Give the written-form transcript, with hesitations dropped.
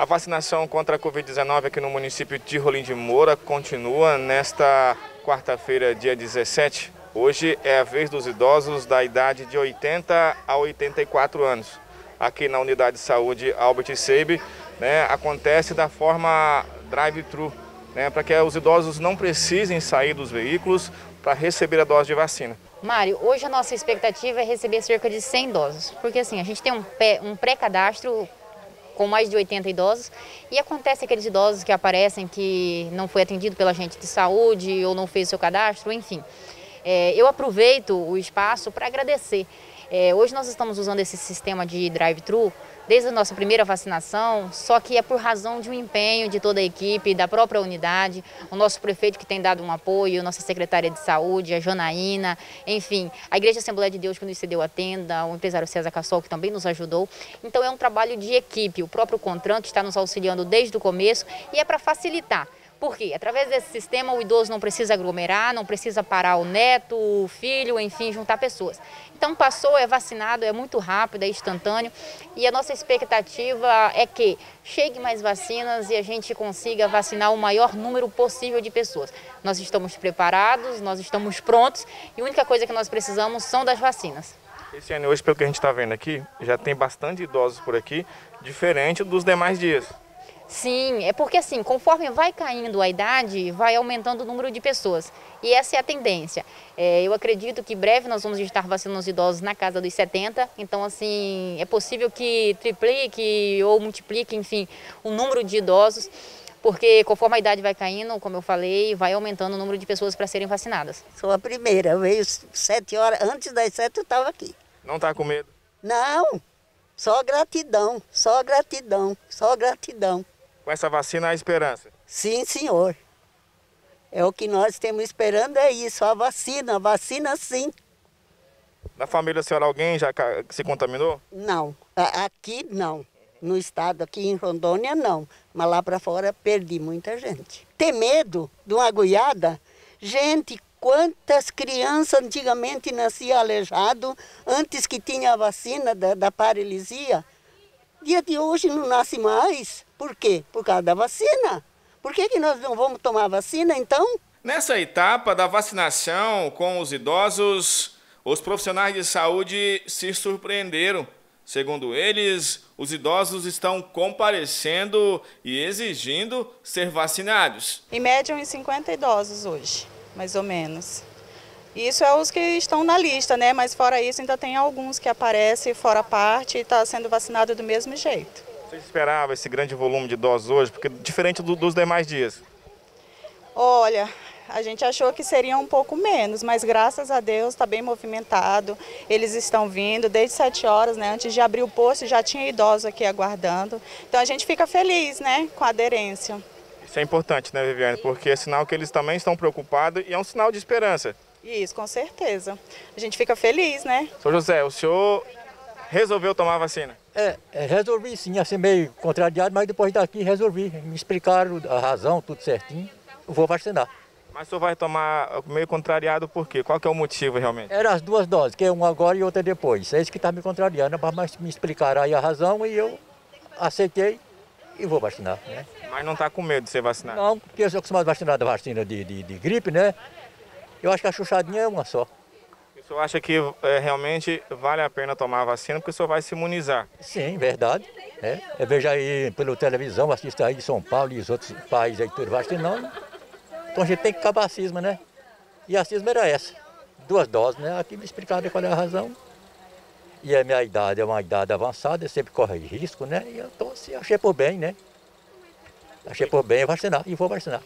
A vacinação contra a Covid-19 aqui no município de Rolim de Moura continua nesta quarta-feira, dia 17. Hoje é a vez dos idosos da idade de 80 a 84 anos. Aqui na unidade de saúde Albert Sebe, acontece da forma drive-thru, para que os idosos não precisem sair dos veículos para receber a dose de vacina. Mário, hoje a nossa expectativa é receber cerca de 100 idosos, porque assim, a gente tem um pré-cadastro com mais de 80 idosos, e acontece aqueles idosos que aparecem que não foi atendido pela gente de saúde ou não fez o seu cadastro, enfim. Eu aproveito o espaço para agradecer. Hoje nós estamos usando esse sistema de drive-thru desde a nossa primeira vacinação, só que é por razão de um empenho de toda a equipe, da própria unidade, o nosso prefeito que tem dado um apoio, nossa secretária de saúde, a Janaína, enfim, a Igreja Assembleia de Deus que nos cedeu a tenda, o empresário César Cassol que também nos ajudou. Então é um trabalho de equipe, o próprio CONTRAN que está nos auxiliando desde o começo e é para facilitar. Por quê? Através desse sistema o idoso não precisa aglomerar, não precisa parar o neto, o filho, enfim, juntar pessoas. Então passou, é vacinado, é muito rápido, é instantâneo e a nossa expectativa é que chegue mais vacinas e a gente consiga vacinar o maior número possível de pessoas. Nós estamos preparados, nós estamos prontos e a única coisa que nós precisamos são das vacinas. Esse ano hoje, pelo que a gente está vendo aqui, já tem bastante idosos por aqui, diferente dos demais dias. Sim, é porque assim, conforme vai caindo a idade, vai aumentando o número de pessoas. E essa é a tendência. Eu acredito que em breve nós vamos estar vacinando os idosos na casa dos 70. Então, assim, é possível que triplique ou multiplique, enfim, o número de idosos. Porque conforme a idade vai caindo, como eu falei, vai aumentando o número de pessoas para serem vacinadas. Sou a primeira, eu veio 7 horas, antes das 7 eu estava aqui. Não está com medo? Não, só gratidão, só gratidão, só gratidão. Com essa vacina há esperança? Sim, senhor. É o que nós estamos esperando, é isso, a vacina sim. Na família, a senhora, alguém já se contaminou? Não, aqui não. No estado, aqui em Rondônia, não. Mas lá para fora, perdi muita gente. Ter medo de uma agulhada? Gente, quantas crianças antigamente nasciam aleijado antes que tinha a vacina da paralisia? Dia de hoje não nasce mais. Por quê? Por causa da vacina. Por que nós não vamos tomar vacina, então? Nessa etapa da vacinação com os idosos, os profissionais de saúde se surpreenderam. Segundo eles, os idosos estão comparecendo e exigindo ser vacinados. Em média, uns 50 idosos hoje, mais ou menos. Isso é os que estão na lista, né? Mas fora isso, ainda tem alguns que aparecem fora a parte e está sendo vacinado do mesmo jeito. Você esperava esse grande volume de idosos hoje? Porque diferente dos demais dias. Olha, a gente achou que seria um pouco menos, mas graças a Deus está bem movimentado. Eles estão vindo desde 7 horas, né? Antes de abrir o posto já tinha idosos aqui aguardando. Então a gente fica feliz, né? Com a aderência. Isso é importante, né, Viviane? Porque é sinal que eles também estão preocupados e é um sinal de esperança. Isso, com certeza. A gente fica feliz, né? Sr. José, o senhor resolveu tomar a vacina? Resolvi sim, assim meio contrariado, mas depois daqui resolvi. Me explicaram a razão, tudo certinho. Eu vou vacinar. Mas o senhor vai tomar meio contrariado por quê? Qual que é o motivo realmente? Eram as duas doses, que é uma agora e outra depois. É isso que está me contrariando, mas me explicaram aí a razão e eu aceitei e vou vacinar. Né? Mas não está com medo de ser vacinado? Não, porque eu sou acostumado a vacinar da vacina de gripe, né? Eu acho que a chuchadinha é uma só. O senhor acha que realmente vale a pena tomar a vacina porque o senhor vai se imunizar? Sim, verdade. Né? Eu vejo aí pela televisão, assisto aí de São Paulo e os outros países aí todos vacinando. Então a gente tem que acabar a cisma, né? E a cisma era essa, duas doses, né? Aqui me explicaram qual é a razão. E a minha idade é uma idade avançada, sempre corre risco, né? E eu achei por bem, né? Achei por bem vacinar e vou vacinar.